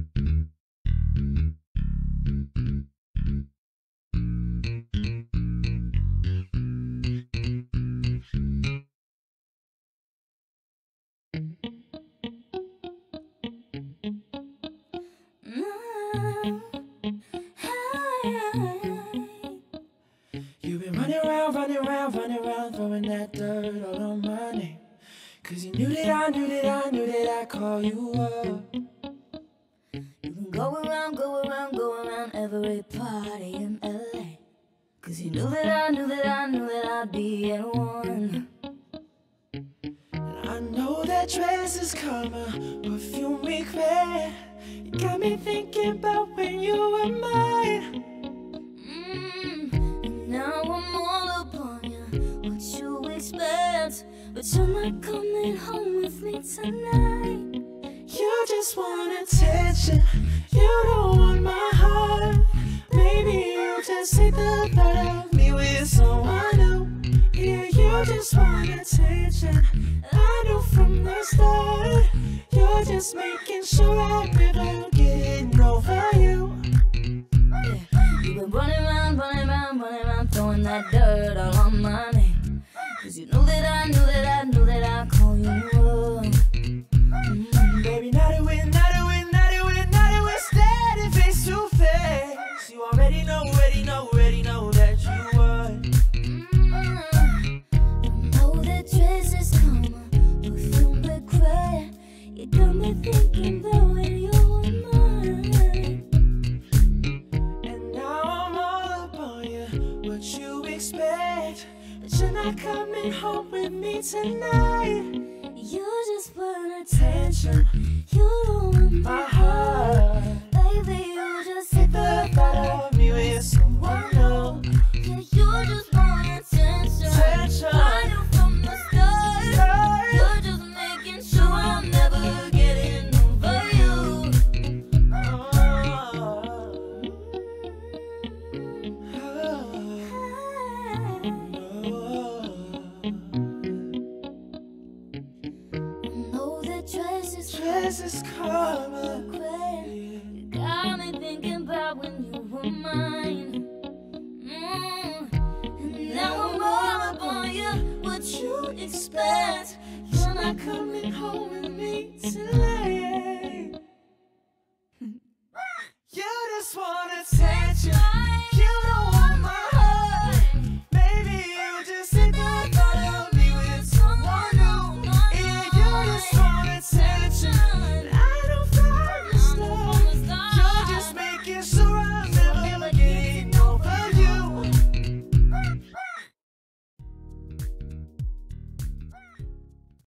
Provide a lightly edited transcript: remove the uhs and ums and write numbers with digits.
You've been running around, running around, running around, throwing that dirt all on my name. Cause you knew that I, knew that I, knew that I call you up. You've been going around, going around, going around every party in LA. Cause you knew that I, knew that I, knew that I'd be at one. I know that dress is karma, perfume regret. You got me thinking about when you were mine. And now I'm all upon you, what you expect. But you're not coming home with me tonight. You just want attention, you don't want my heart. Maybe you just hate the thought of me with someone else. Yeah, you just want attention, I know from the start. You're just making sure I never get over you. Yeah, you've been running around, running around, running around, throwing that dirt all on my name. Cause you knew that I, knew that I, knew that I call you up. Baby, not a win, not a win, not a win, not a win, standing face to face. You already know, already know, already know that you would. You got me thinking that when you were mine. And now I'm all upon you, what you expect. But you're not coming home with me tonight. You just want attention, you don't want my heart. Baby, you just hit the thought of me with someone else. Yeah, you just want attention, I know from the start. You're just making sure I'm never getting over you. I know that dress is karma. You got me thinking about when you were mine. And now I'm all upon you, what you expect. You're not coming home with me tonight. You just want